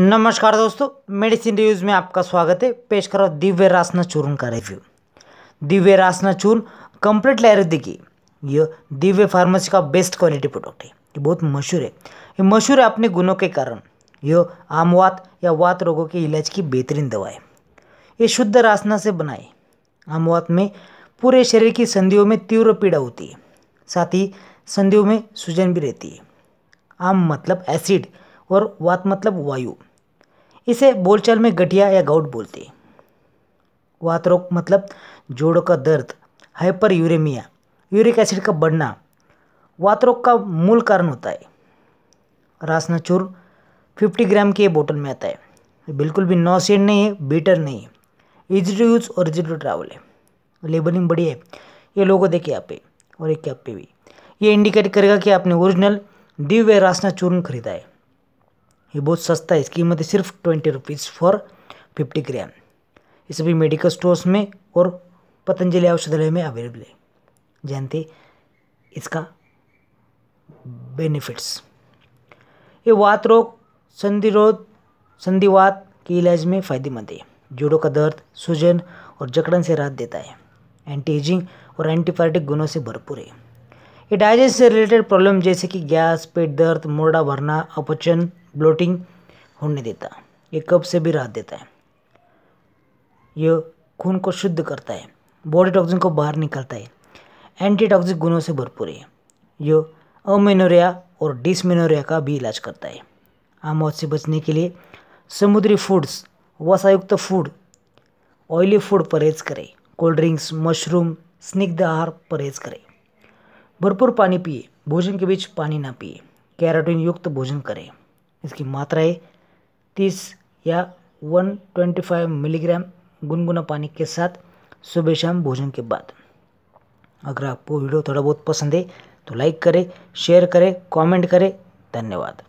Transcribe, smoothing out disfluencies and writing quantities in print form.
नमस्कार दोस्तों, medicine reviews में आपका स्वागत है। पेश कर रहा हूँ दिव्य रासना चूर्ण का रिव्यू। दिव्य रासना चूर्ण कम्प्लीटली आयुर्वेदिक है। यह दिव्य फार्मेसी का बेस्ट क्वालिटी प्रोडक्ट है। ये बहुत मशहूर है। ये मशहूर है अपने गुणों के कारण। यह आमवात या वात रोगों के इलाज की बेहतरीन दवा है। ये शुद्ध रासना से बनाए। आमवात में पूरे शरीर की संधियों में तीव्र पीड़ा होती है, साथ ही संधियों में सूजन भी रहती है। आम मतलब एसिड और वात मतलब वायु। इसे बोलचाल में गठिया या गाउट बोलते हैं। वात रोग मतलब जोड़ों का दर्द, हाइपर यूरेमिया, यूरिक एसिड का बढ़ना वात रोग का मूल कारण होता है। रासना चूर्ण 50 ग्राम की बोतल में आता है। बिल्कुल भी नॉसिड नहीं है, बीटर नहीं है, इजी टू यूज़ और इजी टू ट्रैवल है। लेबलिंग बड़ी है। ये लोगो देखिए यहाँ पे और एक कैप पे भी। ये इंडिकेट करेगा कि आपने ओरिजिनल दिव्य रासना चूर्ण खरीदा है। ये बहुत सस्ता है। इसकी कीमत सिर्फ 20 रुपीज़ फॉर 50 ग्राम। ये सभी मेडिकल स्टोर्स में और पतंजलि औषधालय में अवेलेबल है। जानते इसका बेनिफिट्स। ये वात रोग, संधिरोध, संधिवात के इलाज में फ़ायदेमंद है। जोड़ों का दर्द, सूजन और जकड़न से राहत देता है। एंटी एजिंग और एंटीबायोटिक गुणों से भरपूर है। ये डायजेस्ट से रिलेटेड प्रॉब्लम जैसे कि गैस, पेट दर्द, मुर्दा भरना, अपचन, ब्लोटिंग होने देता। ये कब्ज से भी राहत देता है। ये खून को शुद्ध करता है, बॉडी टॉक्सिन को बाहर निकालता है। एंटीटॉक्सिक गुणों से भरपूर है। ये अमेनोरिया और डिसमेनोरिया का भी इलाज करता है। आमवात से बचने के लिए समुद्री फूड्स, वसायुक्त फूड, ऑयली फूड परहेज करें। कोल्ड ड्रिंक्स, मशरूम, स्निग्ध आहार परहेज करें। भरपूर पानी पिए। भोजन के बीच पानी ना पिए। कैरोटीन युक्त भोजन करें। इसकी मात्राएं 30 या 125 मिलीग्राम गुनगुना पानी के साथ सुबह शाम भोजन के बाद। अगर आपको वीडियो थोड़ा बहुत पसंद है तो लाइक करें, शेयर करें, कमेंट करें। धन्यवाद।